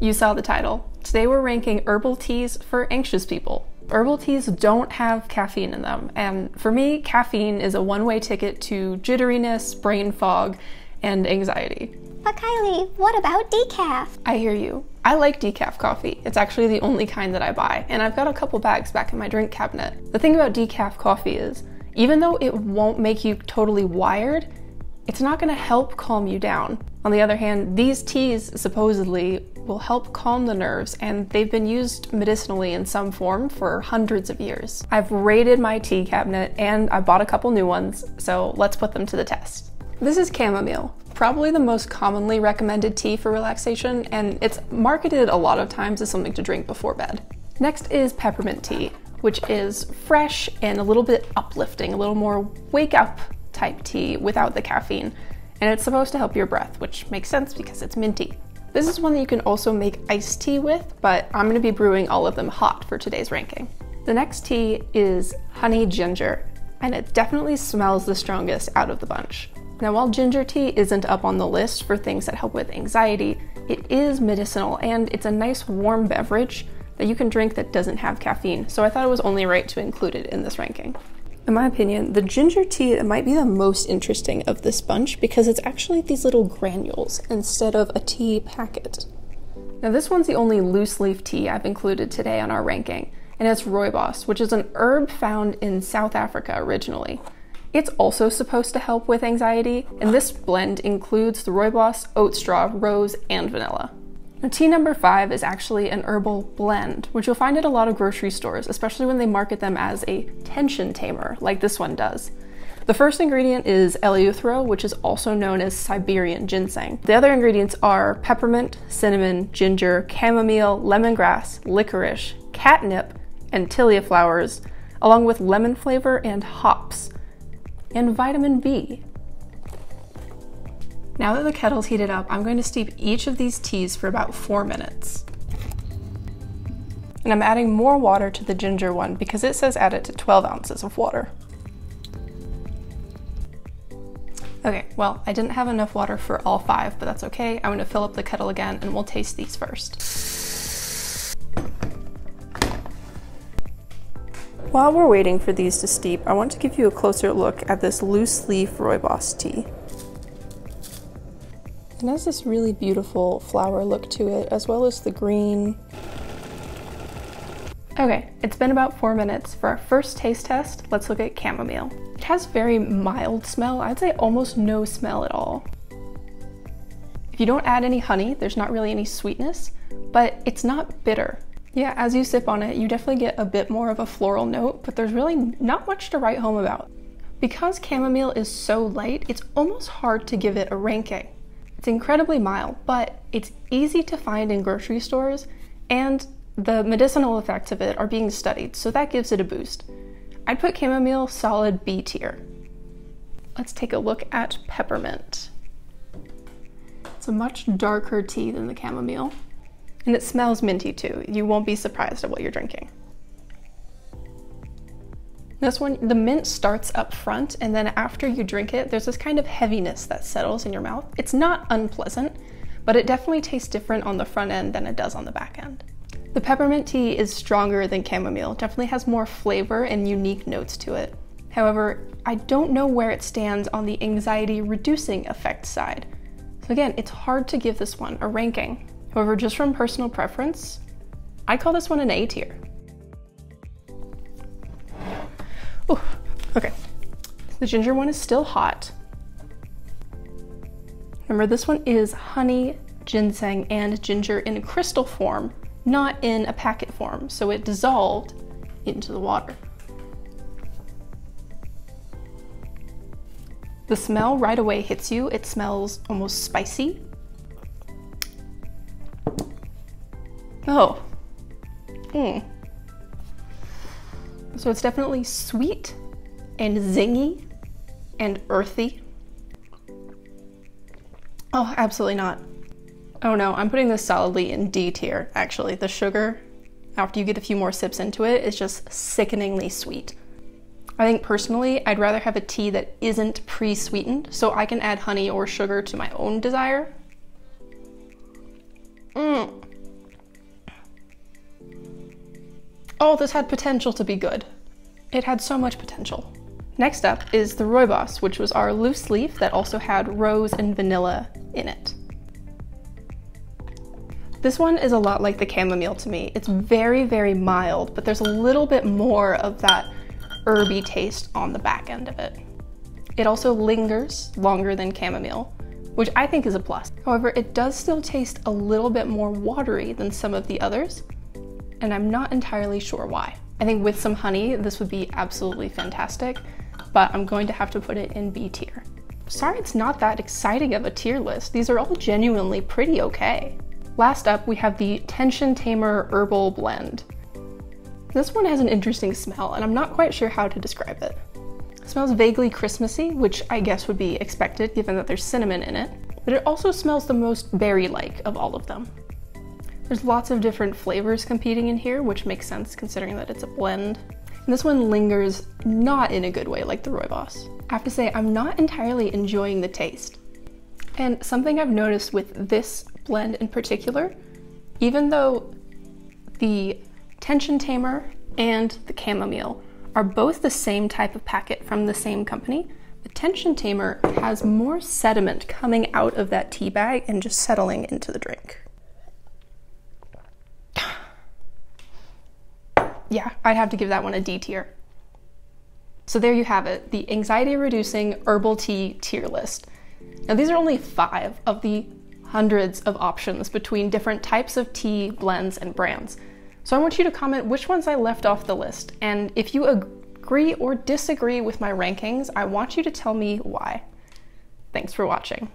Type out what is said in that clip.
You saw the title. Today we're ranking herbal teas for anxious people. Herbal teas don't have caffeine in them, and for me, caffeine is a one-way ticket to jitteriness, brain fog, and anxiety. But Kylie, what about decaf? I hear you. I like decaf coffee. It's actually the only kind that I buy, and I've got a couple bags back in my drink cabinet. The thing about decaf coffee is, even though it won't make you totally wired, it's not going to help calm you down. On the other hand, these teas supposedly will help calm the nerves, and they've been used medicinally in some form for hundreds of years. I've raided my tea cabinet and I bought a couple new ones, so let's put them to the test. This is chamomile, probably the most commonly recommended tea for relaxation, and it's marketed a lot of times as something to drink before bed. Next is peppermint tea, which is fresh and a little bit uplifting, a little more wake up type tea without the caffeine, and it's supposed to help your breath, which makes sense because it's minty. This is one that you can also make iced tea with, but I'm gonna be brewing all of them hot for today's ranking. The next tea is honey ginger, and it definitely smells the strongest out of the bunch. Now, while ginger tea isn't up on the list for things that help with anxiety, it is medicinal and it's a nice warm beverage that you can drink that doesn't have caffeine, so I thought it was only right to include it in this ranking. In my opinion, the ginger tea might be the most interesting of this bunch because it's actually these little granules instead of a tea packet. Now, this one's the only loose leaf tea I've included today on our ranking, and it's rooibos, which is an herb found in South Africa originally. It's also supposed to help with anxiety, and this blend includes the rooibos, oat straw, rose, and vanilla. Now, tea number 5 is actually an herbal blend, which you'll find at a lot of grocery stores, especially when they market them as a tension tamer, like this one does. The first ingredient is Eleuthero, which is also known as Siberian ginseng. The other ingredients are peppermint, cinnamon, ginger, chamomile, lemongrass, licorice, catnip, and tilia flowers, along with lemon flavor and hops, and vitamin B. Now that the kettle's heated up, I'm going to steep each of these teas for about 4 minutes. And I'm adding more water to the ginger one because it says add it to 12 ounces of water. Okay, well, I didn't have enough water for all 5, but that's okay. I'm going to fill up the kettle again and we'll taste these first. While we're waiting for these to steep, I want to give you a closer look at this loose leaf rooibos tea. It has this really beautiful flower look to it, as well as the green. Okay, it's been about 4 minutes. For our first taste test, let's look at chamomile. It has very mild smell. I'd say almost no smell at all. If you don't add any honey, there's not really any sweetness, but it's not bitter. Yeah, as you sip on it, you definitely get a bit more of a floral note, but there's really not much to write home about. Because chamomile is so light, it's almost hard to give it a ranking. It's incredibly mild, but it's easy to find in grocery stores, and the medicinal effects of it are being studied, so that gives it a boost. I'd put chamomile solid B tier. Let's take a look at peppermint. It's a much darker tea than the chamomile, and it smells minty too. You won't be surprised at what you're drinking. This one, the mint starts up front, and then after you drink it, there's this kind of heaviness that settles in your mouth. It's not unpleasant, but it definitely tastes different on the front end than it does on the back end. The peppermint tea is stronger than chamomile, definitely has more flavor and unique notes to it. However, I don't know where it stands on the anxiety-reducing effect side. So again, it's hard to give this one a ranking. However, just from personal preference, I call this one an A tier. Ooh, okay, the ginger one is still hot. Remember, this one is honey, ginseng, and ginger in crystal form, not in a packet form, so it dissolved into the water. The smell right away hits you. It smells almost spicy. Oh. So it's definitely sweet and zingy and earthy. Oh, absolutely not. Oh no, I'm putting this solidly in D tier, actually. The sugar, after you get a few more sips into it, is just sickeningly sweet. I think personally, I'd rather have a tea that isn't pre-sweetened, so I can add honey or sugar to my own desire. Oh, this had potential to be good. It had so much potential. Next up is the rooibos, which was our loose leaf that also had rose and vanilla in it. This one is a lot like the chamomile to me. It's very, very mild, but there's a little bit more of that herby taste on the back end of it. It also lingers longer than chamomile, which I think is a plus. However, it does still taste a little bit more watery than some of the others, and I'm not entirely sure why. I think with some honey, this would be absolutely fantastic, but I'm going to have to put it in B tier. Sorry it's not that exciting of a tier list. These are all genuinely pretty okay. Last up, we have the Tension Tamer Herbal Blend. This one has an interesting smell, and I'm not quite sure how to describe it. It smells vaguely Christmassy, which I guess would be expected given that there's cinnamon in it, but it also smells the most berry-like of all of them. There's lots of different flavors competing in here, which makes sense considering that it's a blend. And this one lingers not in a good way like the rooibos. I have to say, I'm not entirely enjoying the taste. And something I've noticed with this blend in particular, even though the Tension Tamer and the chamomile are both the same type of packet from the same company, the Tension Tamer has more sediment coming out of that tea bag and just settling into the drink. Yeah, I'd have to give that one a D tier. So there you have it, the anxiety-reducing herbal tea tier list. Now these are only 5 of the hundreds of options between different types of tea, blends, and brands. So I want you to comment which ones I left off the list, and if you agree or disagree with my rankings, I want you to tell me why. Thanks for watching.